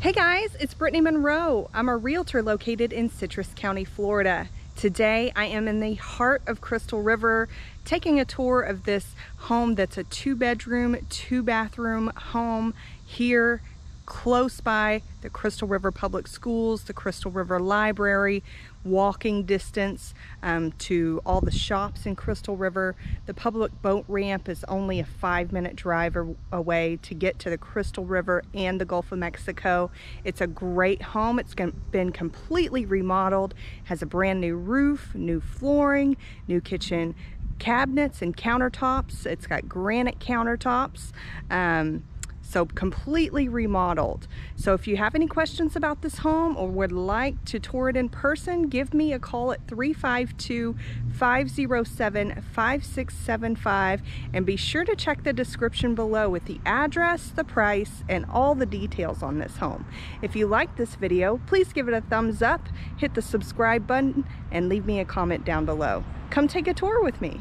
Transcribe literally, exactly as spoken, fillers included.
Hey guys, it's Brittany Monroe. I'm a realtor located in Citrus County, Florida. Today I am in the heart of Crystal River taking a tour of this home that's a two bedroom, two bathroom home here close by the Crystal River Public Schools, the Crystal River Library, walking distance um, to all the shops in Crystal River. The public boat ramp is only a five minute drive away to get to the Crystal River and the Gulf of Mexico. It's a great home. It's been completely remodeled, has a brand new roof, new flooring, new kitchen cabinets and countertops. It's got granite countertops. Um, So completely remodeled. So if you have any questions about this home or would like to tour it in person, give me a call at three five two, five oh seven, five six seven five and be sure to check the description below with the address, the price, and all the details on this home. If you like this video, please give it a thumbs up, hit the subscribe button, and leave me a comment down below. Come take a tour with me.